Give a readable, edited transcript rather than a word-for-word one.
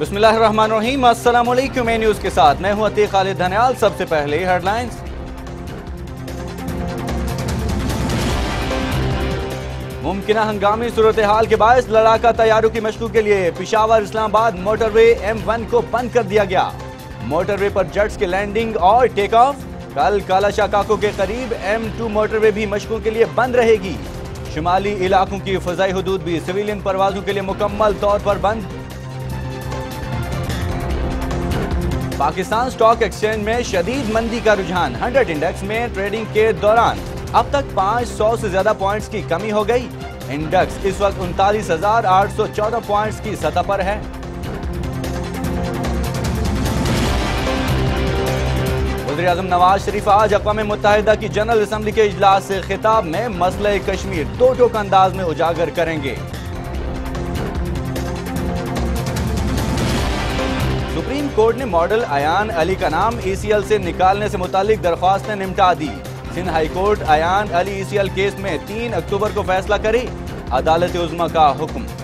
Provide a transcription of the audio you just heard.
बिस्मिल्लाहिर्रहमानिर्रहीम। अस्सलामुअलैकुम। ए न्यूज़ के साथ मैं हूं अतीक खालिद धनियाल। सबसे पहले हेडलाइंस। मुमकिना हंगामी सूरत हाल के बायस लड़ाका तैयारों की मशक्क़ के लिए पेशावर इस्लामाबाद मोटरवे M1 को बंद कर दिया गया। मोटरवे पर जेट्स के लैंडिंग और टेक ऑफ। कल कालाशाह काको के करीब M2 मोटरवे भी मशक्क़ के लिए बंद रहेगी। शुमाली इलाकों की फजाई हदूद भी सिविलियन परवाजों के लिए मुकम्मल तौर पर बंद। पाकिस्तान स्टॉक एक्सचेंज में शदीद मंदी का रुझान। 100 इंडेक्स में ट्रेडिंग के दौरान अब तक 500 से ज्यादा पॉइंट्स की कमी हो गई। इंडेक्स इस वक्त 39,814 पॉइंट्स की सतह पर है। वज़ीर-ए-आज़म नवाज शरीफ आज अक़्वाम-ए-मुत्तहिदा की जनरल असम्बली के इजलास से खिताब में मसले कश्मीर दो टोक अंदाज में उजागर करेंगे। सुप्रीम कोर्ट ने मॉडल अयान अली का नाम ECL से निकालने से मुतालिक दरख्वास्तें निपटा दी। Sindh high court Ayan Ali ECL case में 3 अक्टूबर को फैसला करे। अदालत उज़्मा का हुक्म।